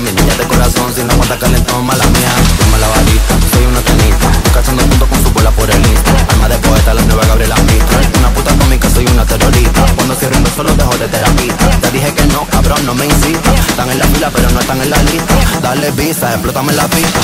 calentón. Mi niña de corazón, si no aguanta calentón, mala mía. Toma la balita, soy una tenista, cazando puntos con su bola por el Insta. Alma de poeta, la nueva Gabriela Mita. Una puta cómica, soy una terrorista. Cuando cierro el solo dejo de terapista. Te dije que no, cabrón, no me insistas. Están en la fila, pero no están en la lista. Dale visa, explótame la pista.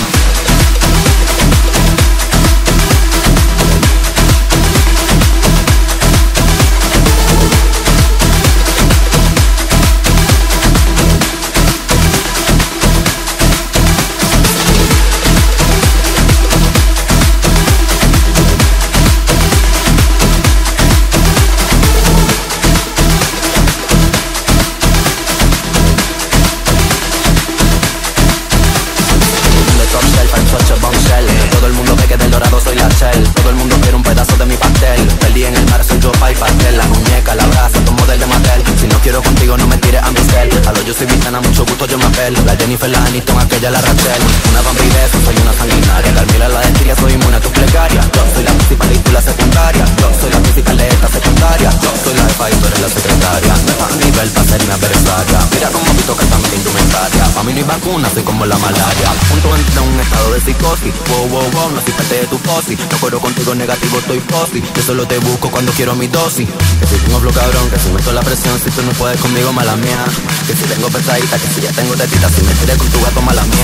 Todo el mundo quiere un pedazo de mi pastel. Perdí en el mar, soy yo pa' y pastel. La muñeca, la brasa, tu model de Mattel. Si no quiero contigo, no me tires a mi cel. A lo yo soy Vitana, mucho gusto, yo me apelo. La Jennifer, la Aniston, aquella, la Rachel. Una vampireza, soy una sanguinaria. Carmela, la destiria, soy inmune a tu plegaria. Yo soy la principal y tú la secundaria. Yo soy la principal de esta secundaria. Yo soy la jefa y tú eres la secretaria. Me da nivel pa' ser mi adversaria. Mira cómo me toca esta mente indumentaria. Pa' mí no hay vacuna, soy como la malaria. Punto entre un estado de psicosis. Wow, wow, wow, no soy parte de tu posi. No corro contigo negativo, estoy posi. Yo solo te busco cuando quiero mi dosis. Que si tengo flow cabrón, que si meto la presión. Si tú no puedes conmigo, mala mía. Que si tengo pesadita, que si ya tengo tetita. Si me tiré con tu gato, mala mía.